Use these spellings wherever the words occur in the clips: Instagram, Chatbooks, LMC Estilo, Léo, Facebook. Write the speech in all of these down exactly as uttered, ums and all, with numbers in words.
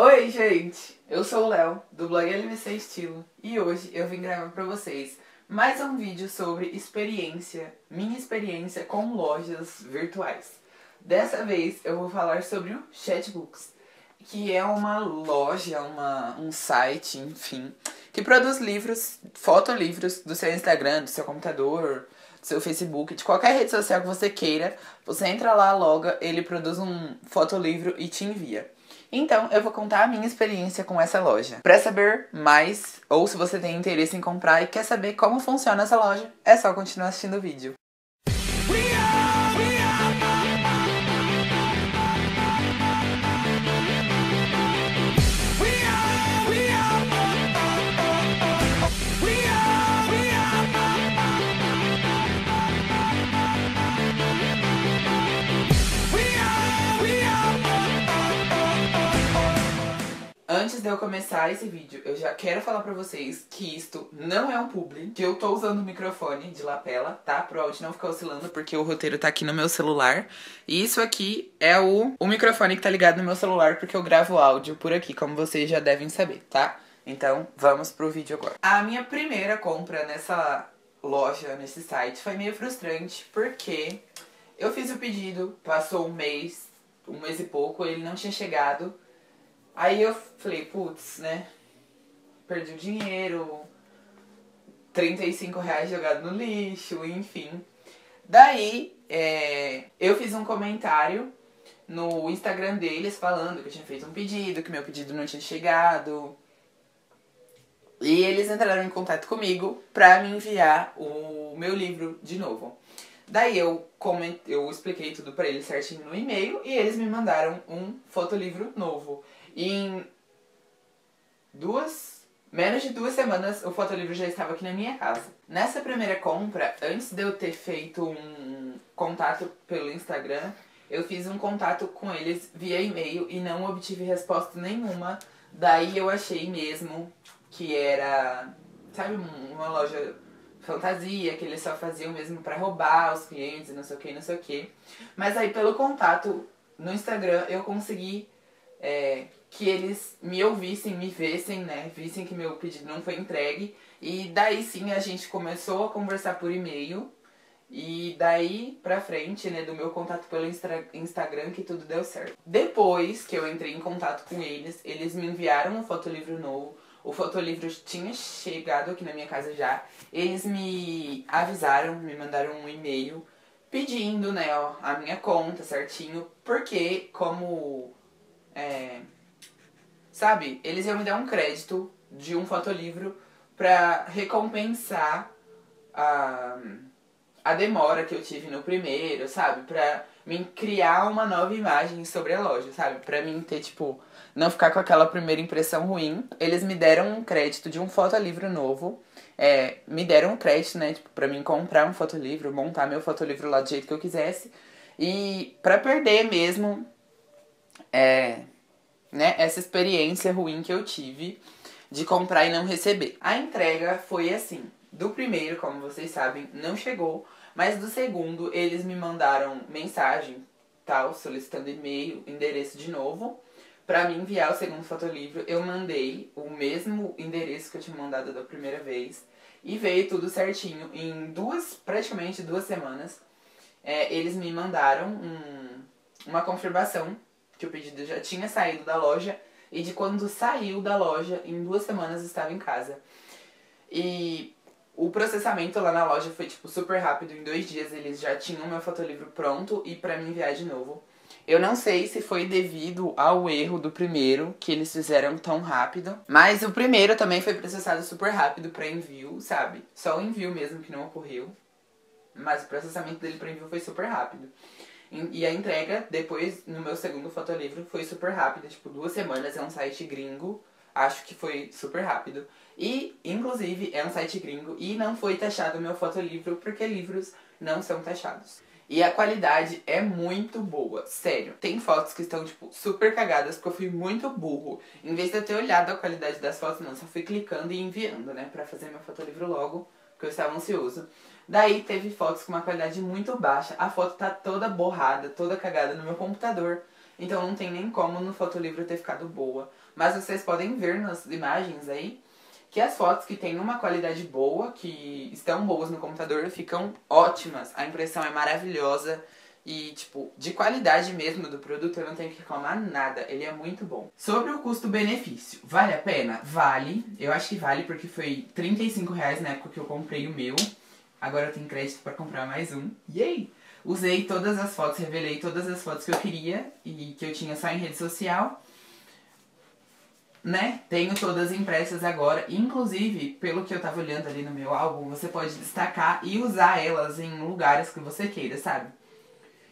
Oi gente, eu sou o Léo, do blog L M C Estilo, e hoje eu vim gravar pra vocês mais um vídeo sobre experiência, minha experiência com lojas virtuais. Dessa vez eu vou falar sobre o Chatbooks, que é uma loja, uma, um site, enfim, que produz livros, fotolivros do seu Instagram, do seu computador, do seu Facebook, de qualquer rede social que você queira. Você entra lá, loga, ele produz um fotolivro e te envia. Então, eu vou contar a minha experiência com essa loja. Para saber mais, ou se você tem interesse em comprar e quer saber como funciona essa loja, é só continuar assistindo o vídeo. Antes de eu começar esse vídeo, eu já quero falar pra vocês que isto não é um publi, que eu tô usando o microfone de lapela, tá? Pro áudio não ficar oscilando, porque o roteiro tá aqui no meu celular. E isso aqui é o, o microfone que tá ligado no meu celular, porque eu gravo áudio por aqui, como vocês já devem saber, tá? Então, vamos pro vídeo agora. A minha primeira compra nessa loja, nesse site, foi meio frustrante, porque eu fiz o pedido, passou um mês, um mês e pouco, ele não tinha chegado. Aí eu falei, putz, né, perdi o dinheiro, trinta e cinco reais jogado no lixo, enfim. Daí, é, eu fiz um comentário no Instagram deles falando que eu tinha feito um pedido, que meu pedido não tinha chegado. E eles entraram em contato comigo pra me enviar o meu livro de novo. Daí eu, comentei, eu expliquei tudo pra eles certinho no e-mail e eles me mandaram um fotolivro novo. E em duas, menos de duas semanas o fotolivro já estava aqui na minha casa. Nessa primeira compra, antes de eu ter feito um contato pelo Instagram, eu fiz um contato com eles via e-mail e não obtive resposta nenhuma. Daí eu achei mesmo que era, sabe, uma loja fantasia, que eles só faziam mesmo pra roubar os clientes e não sei o que, não sei o que. Mas aí pelo contato no Instagram eu consegui é, que eles me ouvissem, me vissem, né, vissem que meu pedido não foi entregue. E daí sim a gente começou a conversar por e-mail. E daí pra frente, né, do meu contato pelo Instra Instagram que tudo deu certo. Depois que eu entrei em contato com eles, eles me enviaram um fotolivro novo. O fotolivro tinha chegado aqui na minha casa já. Eles me avisaram, me mandaram um e-mail pedindo, né, ó, a minha conta certinho. Porque, como, é, sabe, eles iam me dar um crédito de um fotolivro pra recompensar a, a demora que eu tive no primeiro, sabe? Pra mim criar uma nova imagem sobre a loja, sabe? Pra mim ter, tipo, não ficar com aquela primeira impressão ruim. Eles me deram um crédito de um fotolivro novo. É, me deram um crédito, né? Tipo, pra mim comprar um fotolivro, montar meu fotolivro lá do jeito que eu quisesse. E pra perder mesmo, é, né, essa experiência ruim que eu tive de comprar e não receber. A entrega foi assim. Do primeiro, como vocês sabem, não chegou. Mas do segundo, eles me mandaram mensagem, tal, solicitando e-mail, endereço de novo, pra me enviar o segundo fotolivro. Eu mandei o mesmo endereço que eu tinha mandado da primeira vez. E veio tudo certinho. Em duas, praticamente duas semanas, é, eles me mandaram um, uma confirmação que o pedido já tinha saído da loja. E de quando saiu da loja, em duas semanas estava em casa. E o processamento lá na loja foi, tipo, super rápido. Em dois dias eles já tinham meu fotolivro pronto e pra me enviar de novo. Eu não sei se foi devido ao erro do primeiro, que eles fizeram tão rápido. Mas o primeiro também foi processado super rápido pra envio, sabe? Só o envio mesmo que não ocorreu. Mas o processamento dele pra envio foi super rápido. E a entrega, depois, no meu segundo fotolivro, foi super rápida. Tipo, duas semanas, é um site gringo. Acho que foi super rápido. E, inclusive, é um site gringo e não foi taxado o meu fotolivro, porque livros não são taxados. E a qualidade é muito boa, sério. Tem fotos que estão, tipo, super cagadas, porque eu fui muito burro. Em vez de eu ter olhado a qualidade das fotos, não, só fui clicando e enviando, né, pra fazer meu fotolivro logo, porque eu estava ansioso. Daí teve fotos com uma qualidade muito baixa. A foto tá toda borrada, toda cagada no meu computador. Então não tem nem como no fotolivro ter ficado boa. Mas vocês podem ver nas imagens aí que as fotos que têm uma qualidade boa, que estão boas no computador, ficam ótimas. A impressão é maravilhosa. E, tipo, de qualidade mesmo do produto, eu não tenho que reclamar nada. Ele é muito bom. Sobre o custo-benefício, vale a pena? Vale. Eu acho que vale porque foi trinta e cinco reais na época que eu comprei o meu. Agora eu tenho crédito pra comprar mais um. Yay! Usei todas as fotos, revelei todas as fotos que eu queria e que eu tinha só em rede social. Né? Tenho todas impressas agora. Inclusive, pelo que eu tava olhando ali no meu álbum, você pode destacar e usar elas em lugares que você queira, sabe?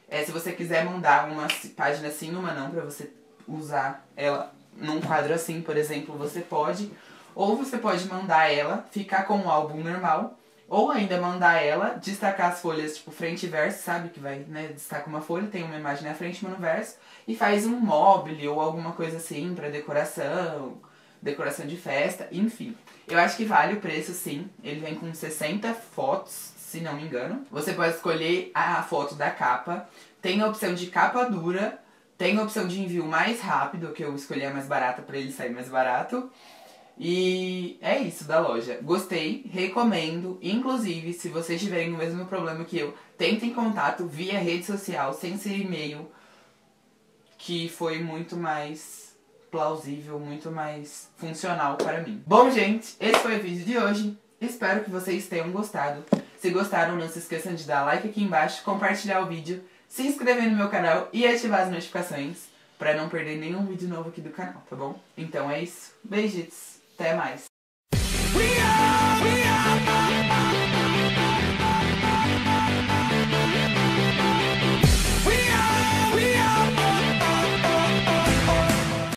É, se você quiser mandar uma página assim, uma não, pra você usar ela num quadro assim, por exemplo, você pode. Ou você pode mandar ela, ficar com o álbum normal, ou ainda mandar ela, destacar as folhas, tipo, frente e verso, sabe? Que vai, né, destaca uma folha, tem uma imagem na frente, uma no verso, e faz um mobile ou alguma coisa assim pra decoração, decoração de festa, enfim. Eu acho que vale o preço, sim. Ele vem com sessenta fotos. Se não me engano, você pode escolher a foto da capa, tem a opção de capa dura, tem a opção de envio mais rápido, que eu escolhi a mais barata pra ele sair mais barato. E é isso da loja. Gostei, recomendo. Inclusive, se vocês tiverem o mesmo problema que eu, tentem contato via rede social, sem ser e-mail, que foi muito mais plausível, muito mais funcional para mim. Bom, gente, esse foi o vídeo de hoje. Espero que vocês tenham gostado. Se gostaram, não se esqueçam de dar like aqui embaixo, compartilhar o vídeo, se inscrever no meu canal e ativar as notificações para não perder nenhum vídeo novo aqui do canal, tá bom? Então é isso. Beijitos. Até mais.